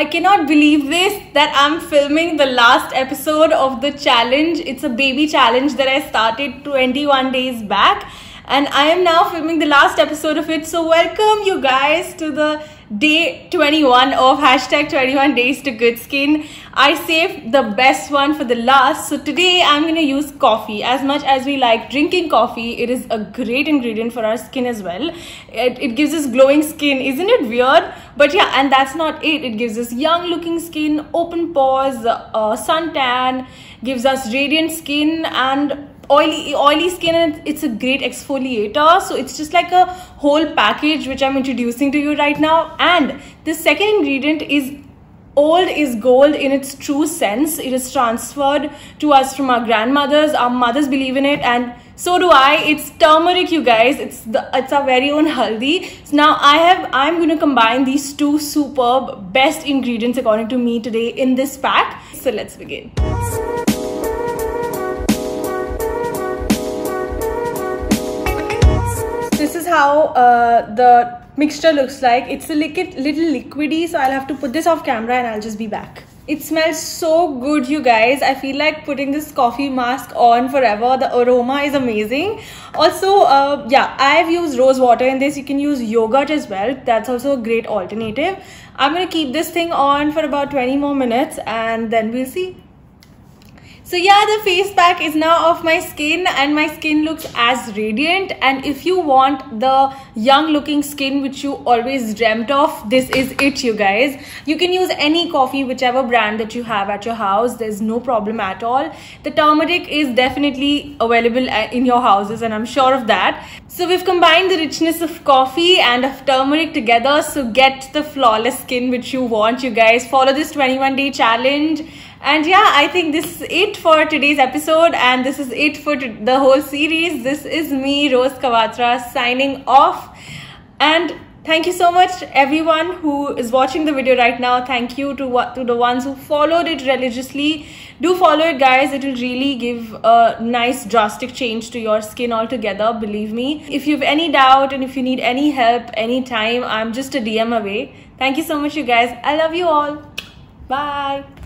I cannot believe this, that I'm filming the last episode of the challenge. It's a baby challenge that I started 21 days back, and I am now filming the last episode of it. So welcome you guys to the day 21 of #21 days to good skin. I saved the best one for the last. So today I'm going to use coffee. As much as we like drinking coffee, it is a great ingredient for our skin as well. It gives us glowing skin. Isn't it weird? But yeah, and that's not it. It gives us young looking skin, open pores, suntan, gives us radiant skin and oily skin, and it's a great exfoliator. So it's just like a whole package which I'm introducing to you right now. And the second ingredient is old is gold in its true sense. It is transferred to us from our grandmothers. Our mothers believe in it, and so do I. It's turmeric, you guys. It's our very own haldi. So now I'm going to combine these two superb best ingredients according to me today in this pack. So let's begin. This is how the mixture looks like. It's a little liquidy, so I'll have to put this off camera and I'll just be back. It smells so good, you guys. I feel like putting this coffee mask on forever. The aroma is amazing. Also, yeah, I've used rose water in this. You can use yogurt as well. That's also a great alternative. I'm going to keep this thing on for about 20 more minutes and then we'll see. So yeah, the face pack is now off my skin and my skin looks as radiant. And if you want the young looking skin which you always dreamt of, this is it, you guys. You can use any coffee, whichever brand that you have at your house. There's no problem at all. The turmeric is definitely available in your houses, and I'm sure of that. So we've combined the richness of coffee and of turmeric together. So get the flawless skin which you want, you guys. Follow this 21-day challenge. And yeah, I think this is it for today's episode, and this is it for the whole series. This is me, Rose Kawatra, signing off. And thank you so much everyone who is watching the video right now. Thank you to the ones who followed it religiously. Do follow it, guys. It will really give a nice drastic change to your skin altogether, believe me. If you have any doubt and if you need any help anytime, I'm just a DM away. Thank you so much, you guys. I love you all. Bye.